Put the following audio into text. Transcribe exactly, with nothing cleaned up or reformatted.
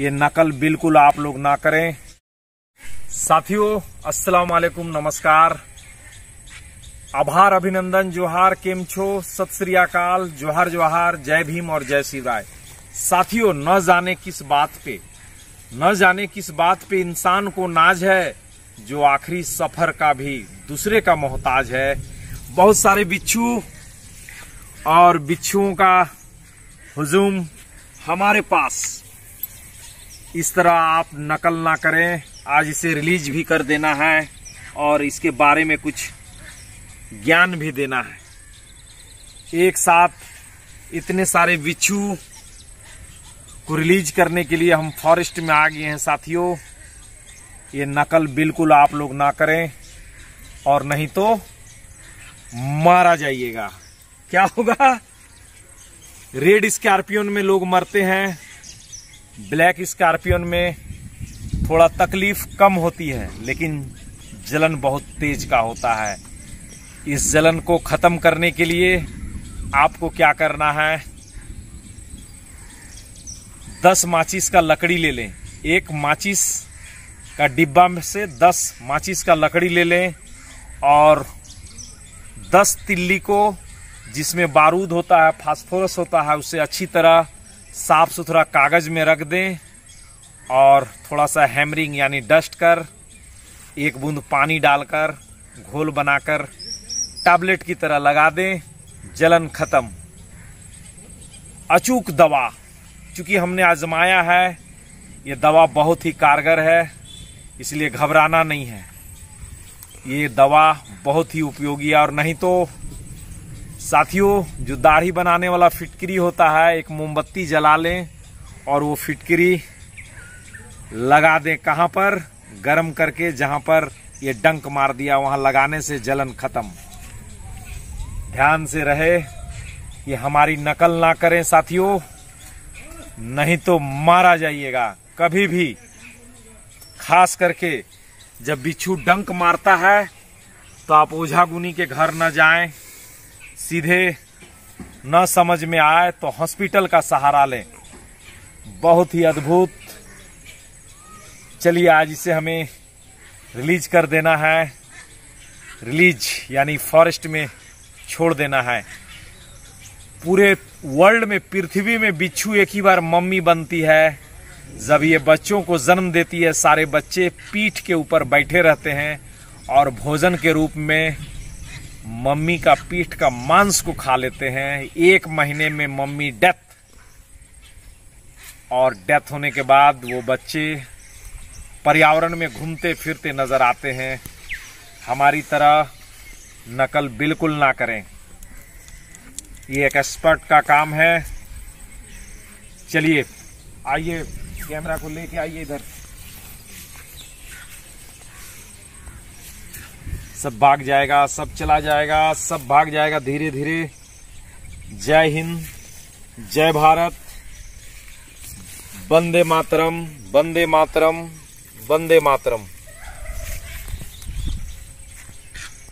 ये नकल बिल्कुल आप लोग ना करें। साथियों अस्सलाम वालेकुम, नमस्कार, आभार, अभिनंदन, जोहार, केम छो, सत श्री अकाल, जोहार जोहार, जय भीम और जय श्री राय। साथियों न जाने किस बात पे न जाने किस बात पे इंसान को नाज है, जो आखिरी सफर का भी दूसरे का मोहताज है। बहुत सारे बिच्छू और बिच्छुओं का हुजूम हमारे पास। इस तरह आप नकल ना करें। आज इसे रिलीज भी कर देना है और इसके बारे में कुछ ज्ञान भी देना है। एक साथ इतने सारे बिच्छू को रिलीज करने के लिए हम फॉरेस्ट में आ गए हैं। साथियों ये नकल बिल्कुल आप लोग ना करें, और नहीं तो मारा जाइएगा। क्या होगा, रेड स्कॉर्पियन में लोग मरते हैं, ब्लैक स्कॉर्पियन में थोड़ा तकलीफ कम होती है, लेकिन जलन बहुत तेज का होता है। इस जलन को ख़त्म करने के लिए आपको क्या करना है, दस माचिस का लकड़ी ले लें। एक माचिस का डिब्बा में से दस माचिस का लकड़ी ले लें और दस तिल्ली को, जिसमें बारूद होता है, फास्फोरस होता है, उसे अच्छी तरह साफ सुथरा कागज़ में रख दें और थोड़ा सा हैमरिंग यानी डस्ट कर, एक बूंद पानी डालकर घोल बनाकर टैबलेट की तरह लगा दें, जलन ख़त्म। अचूक दवा, चूँकि हमने आजमाया है, ये दवा बहुत ही कारगर है, इसलिए घबराना नहीं है। ये दवा बहुत ही उपयोगी है। और नहीं तो साथियों जो दाढ़ी बनाने वाला फिटकरी होता है, एक मोमबत्ती जला लें और वो फिटकरी लगा दें। कहाँ पर, गर्म करके जहाँ पर ये डंक मार दिया वहाँ लगाने से जलन ख़त्म। ध्यान से रहे, ये हमारी नकल ना करें साथियों, नहीं तो मारा जाइएगा। कभी भी खास करके जब बिच्छू डंक मारता है तो आप ओझागुनी के घर न जाएं, सीधे न समझ में आए तो हॉस्पिटल का सहारा लें। बहुत ही अद्भुत, चलिए आज इसे हमें रिलीज कर देना है, रिलीज यानी फॉरेस्ट में छोड़ देना है। पूरे वर्ल्ड में, पृथ्वी में बिच्छू एक ही बार मम्मी बनती है, जब ये बच्चों को जन्म देती है। सारे बच्चे पीठ के ऊपर बैठे रहते हैं और भोजन के रूप में मम्मी का पीठ का मांस को खा लेते हैं। एक महीने में मम्मी डेथ, और डेथ होने के बाद वो बच्चे पर्यावरण में घूमते फिरते नज़र आते हैं। हमारी तरह नकल बिल्कुल ना करें, ये एक एक्सपर्ट का काम है। चलिए आइए, कैमरा को लेके आइए इधर, सब भाग जाएगा, सब चला जाएगा, सब भाग जाएगा धीरे धीरे। जय हिंद, जय भारत, वंदे मातरम, वंदे मातरम, वंदे मातरम।